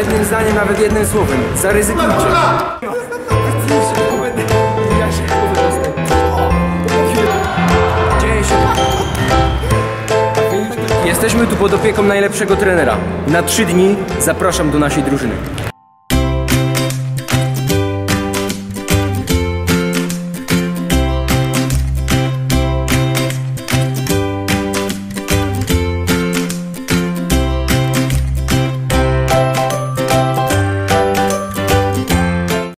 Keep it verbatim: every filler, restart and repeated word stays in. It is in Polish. Jednym zdaniem, nawet jednym słowem. Zaryzykujcie. Ja się Dzieje się Jesteśmy tu pod opieką najlepszego trenera. Na trzy dni zapraszam do naszej drużyny.